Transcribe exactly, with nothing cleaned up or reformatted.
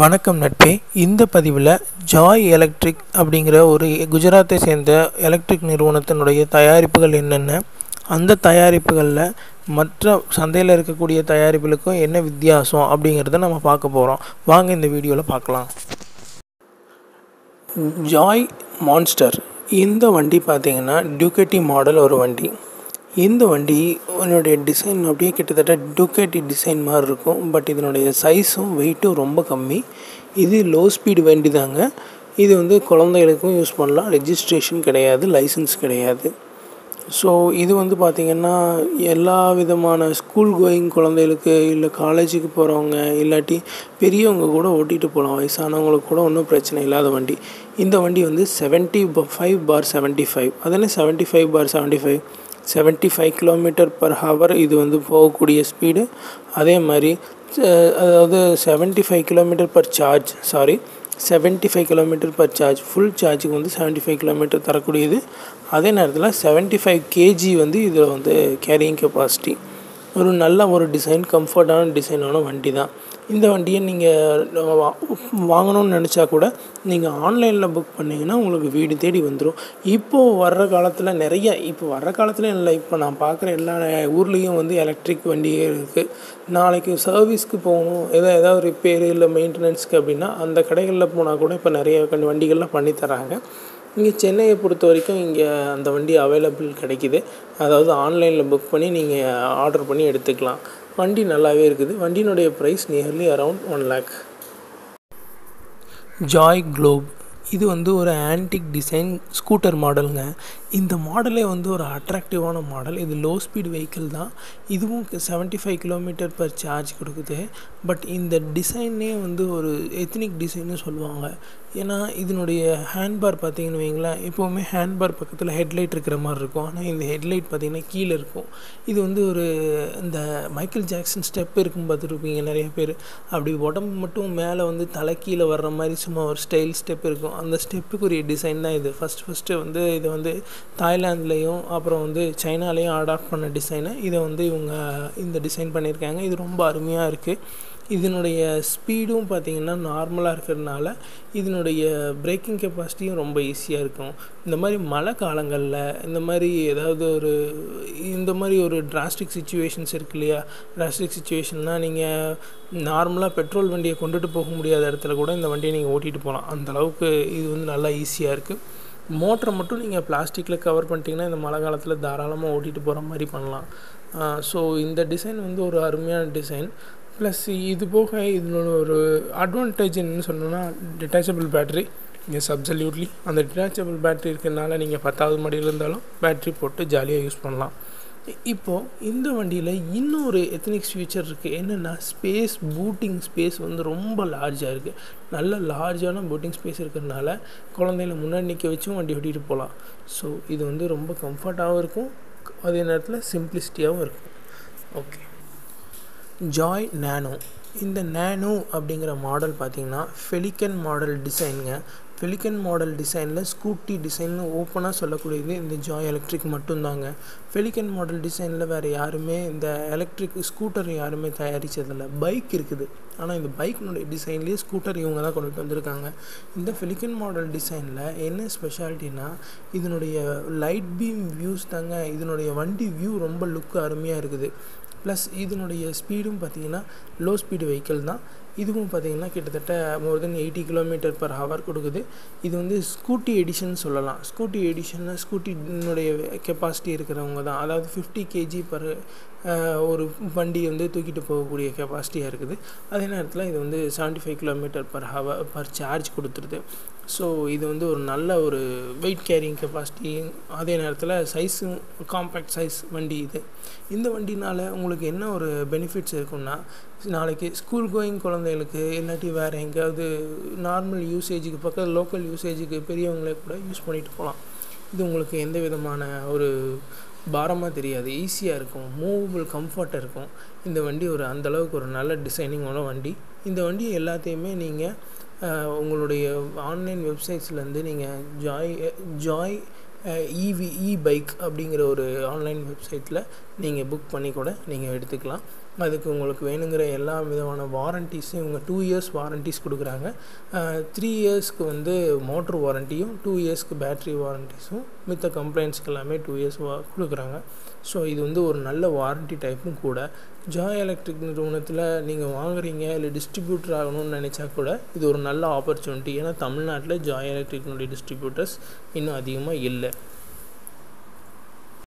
வணக்கம் நட்பே, இந்த பதிவில் ஜாய் எலக்ட்ரிக் அப்படிங்கிற ஒரு குஜராத்தை சேர்ந்த எலக்ட்ரிக் நிறுவனத்தினுடைய தயாரிப்புகள் என்னென்ன, அந்த தயாரிப்புகளில் மற்ற சந்தையில் இருக்கக்கூடிய தயாரிப்புகளுக்கும் என்ன வித்தியாசம் அப்படிங்கிறத நம்ம பார்க்க போகிறோம். வாங்க இந்த வீடியோவில் பார்க்கலாம். ஜாய் மான்ஸ்டர் இந்த வண்டி பார்த்திங்கன்னா டூகேட்டி மாடல் ஒரு வண்டி. இந்த வண்டி இதனுடைய டிசைன் அப்படியே கிட்டத்தட்ட டூகேட்டி டிசைன் மாதிரி இருக்கும். பட் இதனுடைய சைஸும் வெயிட்டும் ரொம்ப கம்மி. இது லோ ஸ்பீடு வண்டி தாங்க. இது வந்து குழந்தைகளுக்கும் யூஸ் பண்ணலாம். ரெஜிஸ்ட்ரேஷன் கிடையாது, லைசன்ஸ் கிடையாது. ஸோ இது வந்து பார்த்திங்கன்னா எல்லா விதமான ஸ்கூல் கோயிங் குழந்தைகளுக்கு, இல்லை காலேஜுக்கு போகிறவங்க, இல்லாட்டி பெரியவங்க கூட ஓட்டிகிட்டு போகலாம். வயசானவங்களுக்கு கூட ஒன்றும் பிரச்சனை இல்லாத வண்டி. இந்த வண்டி வந்து செவன்ட்டி ஃபைவ் பார் செவன்ட்டி ஃபைவ் அதனால் செவன்ட்டி ஃபைவ் பார் seventy five seventy five kilometre per hour இது வந்து போகக்கூடிய ஸ்பீடு. அதே மாதிரி அதாவது seventy five kilometre per charge sorry seventy five kilometre per charge full சார்ஜுக்கு வந்து செவன்ட்டி ஃபைவ் கிலோமீட்டர் தரக்கூடியது. அதே நேரத்தில் செவன்ட்டி ஃபைவ் கேஜி வந்து இதில் வந்து கேரியிங் கெப்பாசிட்டி. ஒரு நல்ல ஒரு டிசைன், கம்ஃபர்டான டிசைனான வண்டி தான். இந்த வண்டியை நீங்கள் வாங்கணும்னு நினச்சா கூட நீங்கள் ஆன்லைனில் புக் பண்ணிங்கன்னா உங்களுக்கு வீடு தேடி வந்துடும். இப்போது வர்ற காலத்தில் நிறைய இப்போ வர்ற காலத்தில் இல்லை இப்போ நான் பார்க்குற எல்லா ஊர்லேயும் வந்து எலக்ட்ரிக் வண்டியே இருக்குது. நாளைக்கு சர்வீஸ்க்கு போகணும், ஏதோ ஏதாவது ரிப்பேர் இல்லை மெயின்டெனன்ஸ்க்கு அப்படின்னா அந்த கடைகளில் போனால் கூட இப்போ நிறைய வண்டிகள்லாம் பண்ணித்தராங்க. இங்கே சென்னையை பொறுத்த வரைக்கும் இங்கே அந்த வண்டி அவைலபிள் கிடைக்கிது. அதாவது ஆன்லைனில் புக் பண்ணி நீங்கள் ஆர்டர் பண்ணி எடுத்துக்கலாம். வண்டி நல்லாவே இருக்குது. வண்டியினுடைய price nearly around one lakh. Joy globe இது வந்து ஒரு ஆன்டிக் டிசைன் ஸ்கூட்டர் மாடலுங்க. இந்த மாடலே வந்து ஒரு அட்ராக்டிவான மாடல். இது லோ ஸ்பீடு வெஹிக்கிள் தான். இதுவும் seventy five kilometre per charge கொடுக்குது. பட் இந்த டிசைனே வந்து ஒரு எத்னிக் டிசைன்னு சொல்லுவாங்க. ஏன்னா இதனுடைய ஹேண்ட்பார் பார்த்திங்கன்னு வைங்களேன், எப்போவுமே ஹேண்ட்பார் பக்கத்தில் ஹெட்லைட் இருக்கிற மாதிரி இருக்கும். ஆனால் இந்த ஹெட்லைட் பார்த்திங்கன்னா கீழே இருக்கும். இது வந்து ஒரு இந்த மைக்கேல் ஜாக்சன் ஸ்டெப் இருக்கும் பார்த்துருப்பீங்க நிறைய பேர். அப்படி உடம்பு மட்டும் மேலே வந்து தலை கீழே வர்ற மாதிரி சும்மா ஒரு ஸ்டைல் ஸ்டெப் இருக்கும். அந்த ஸ்டெப்புக்குரிய டிசைன் தான் இது. ஃபஸ்ட் ஃபஸ்ட்டு வந்து இதை வந்து தாய்லாந்துலேயும் அப்புறம் வந்து சைனாலேயும் அடாப்ட் பண்ண டிசைனை இதை வந்து இவங்க இந்த டிசைன் பண்ணியிருக்காங்க. இது ரொம்ப அருமையாக இருக்குது. இதனுடைய ஸ்பீடும் பார்த்திங்கன்னா நார்மலாக இருக்கிறதுனால இதனுடைய பிரேக்கிங் கெப்பாசிட்டியும் ரொம்ப ஈஸியாக இருக்கும். இந்த மாதிரி மழை காலங்களில் இந்த மாதிரி ஏதாவது ஒரு இந்த மாதிரி ஒரு டிராஸ்டிக் சுச்சுவேஷன்ஸ் இருக்கு இல்லையா. டிராஸ்டிக் சுச்சுவேஷன்னால் நீங்கள் நார்மலாக பெட்ரோல் வண்டியை கொண்டுட்டு போக முடியாத இடத்துல கூட இந்த வண்டியை நீங்கள் ஓட்டிகிட்டு போகலாம். அந்தளவுக்கு இது வந்து நல்லா ஈஸியாக இருக்குது. மோட்டரை மட்டும் நீங்கள் பிளாஸ்டிக்கில் கவர் பண்ணிட்டீங்கன்னா இந்த மழை காலத்தில் தாராளமாக ஓட்டிகிட்டு போகிற மாதிரி பண்ணலாம். ஸோ இந்த டிசைன் வந்து ஒரு அருமையான டிசைன். ப்ளஸ் இது போக இதனோட ஒரு அட்வான்டேஜ் என்னென்னு சொன்னோன்னா டிட்டாச்சபிள் பேட்ரி. இங்கே சப்சல்யூட்லி அந்த டிட்டாச்சபிள் பேட்ரி இருக்கிறதுனால நீங்கள் பத்தாவது மாடியில் இருந்தாலும் பேட்ரி போட்டு ஜாலியாக யூஸ் பண்ணலாம். இப்போது இந்த வண்டியில் இன்னொரு எத்தனிக்ஸ் ஃபியூச்சர் இருக்குது. என்னென்னா ஸ்பேஸ், பூட்டிங் ஸ்பேஸ் வந்து ரொம்ப லார்ஜாக இருக்குது. நல்ல லார்ஜான பூட்டிங் ஸ்பேஸ் இருக்கிறதுனால குழந்தைகளை முன்னாடி நிற்க வச்சும் வண்டி ஓட்டிகிட்டு போகலாம். ஸோ இது வந்து ரொம்ப கம்ஃபர்ட்டாகவும் இருக்கும், அதே நேரத்தில் சிம்பிளிசிட்டியாகவும் இருக்கும். ஓகே, ஜாய் நேனோ இந்த நேனோ அப்படிங்கிற மாடல் பார்த்திங்கன்னா ஃபெலிக்கன் மாடல் டிசைனுங்க. ஃபெலிக்கன் மாடல் டிசைனில் ஸ்கூட்டி டிசைன்னு ஓப்பனாக சொல்லக்கூடியது இந்த ஜாய் எலக்ட்ரிக் மட்டும்தாங்க. ஃபெலிக்கன் மாடல் டிசைனில் வேறு யாருமே இந்த எலக்ட்ரிக் ஸ்கூட்டர் யாருமே தயாரித்ததில்லை. பைக் இருக்குது, ஆனால் இந்த பைக்கினுடைய டிசைன்லேயே ஸ்கூட்டர் இவங்க தான் கொண்டுட்டு வந்திருக்காங்க. இந்த ஃபெலிக்கன் மாடல் டிசைனில் என்ன ஸ்பெஷாலிட்டினா இதனுடைய லைட் பீம் வியூஸ் தாங்க. இதனுடைய வண்டி வியூ ரொம்ப லுக்கு அருமையாக இருக்குது. ப்ளஸ் இதனுடைய ஸ்பீடும் பார்த்திங்கன்னா லோ ஸ்பீடு வெஹிக்கிள் தான். இதுவும் பார்த்திங்கன்னா கிட்டத்தட்ட more than eighty kilometre per hour கொடுக்குது. இது வந்து ஸ்கூட்டி எடிஷன் சொல்லலாம். ஸ்கூட்டி எடிஷன்னா ஸ்கூட்டினுடைய கெப்பாசிட்டி இருக்கிறவங்க தான். அதாவது ஃபிஃப்டி கேஜி பர் ஒரு வண்டி வந்து தூக்கிட்டு போகக்கூடிய கெப்பாசிட்டியாக இருக்குது. அதே நேரத்தில் இது வந்து seventy five kilometre per hour per charge கொடுத்துருது. ஸோ இது வந்து ஒரு நல்ல ஒரு வெயிட் கேரியிங் கெப்பாசிட்டி, அதே நேரத்தில் சைஸும் காம்பேக்ட் சைஸ் வண்டி இது. இந்த வண்டினால் உங்களுக்கு என்ன ஒரு பெனிஃபிட்ஸ் இருக்குன்னா நாளைக்கு ஸ்கூல் கோயிங் குழந்தைகளுக்கு, இல்லாட்டி வேறு எங்கேயாவது நார்மல் யூசேஜுக்கு பக்கத்தில் லோக்கல் யூசேஜுக்கு பெரியவங்களே கூட யூஸ் பண்ணிட்டு போகலாம். இது உங்களுக்கு எந்த விதமான ஒரு பாரமாக தெரியாது, ஈஸியாக இருக்கும், மூவபிள் கம்ஃபர்ட்டாக இருக்கும். இந்த வண்டி ஒரு அந்தளவுக்கு ஒரு நல்ல டிசைனிங்கோட வண்டி. இந்த வண்டி எல்லாத்தையுமே நீங்கள் உங்களுடைய ஆன்லைன் வெப்சைட்ஸ்லேருந்து நீங்கள் Joy Joy EV e bike அப்படிங்கிற ஒரு ஆன்லைன் வெப்சைட்டில் நீங்கள் புக் பண்ணி கூட நீங்கள் எடுத்துக்கலாம். அதுக்கு உங்களுக்கு வேணுங்கிற எல்லா விதமான வாரண்டிஸும் இவங்க டூ இயர்ஸ் வாரண்டிஸ் கொடுக்குறாங்க. த்ரீ இயர்ஸ்க்கு வந்து மோட்ரு வாரண்டியும் டூ இயர்ஸ்க்கு பேட்ரி வாரண்டிஸும் மித்த கம்ப்ளைண்ட்ஸ்க்கு எல்லாமே டூ இயர்ஸ் வா கொடுக்குறாங்க. ஸோ இது வந்து ஒரு நல்ல வாரண்டி டைப்பும் கூட. ஜாய் எலக்ட்ரிக் நிறுவனத்தில் நீங்கள் வாங்குறீங்க இல்லை டிஸ்ட்ரிபியூட்டர் ஆகணும்னு நினச்சா கூட இது ஒரு நல்ல ஆப்பர்ச்சுனிட்டி. ஏன்னா தமிழ்நாட்டில் ஜாய் எலக்ட்ரிக்னுடைய டிஸ்ட்ரிபியூட்டர்ஸ் இன்னும் அதிகமாக இல்லை.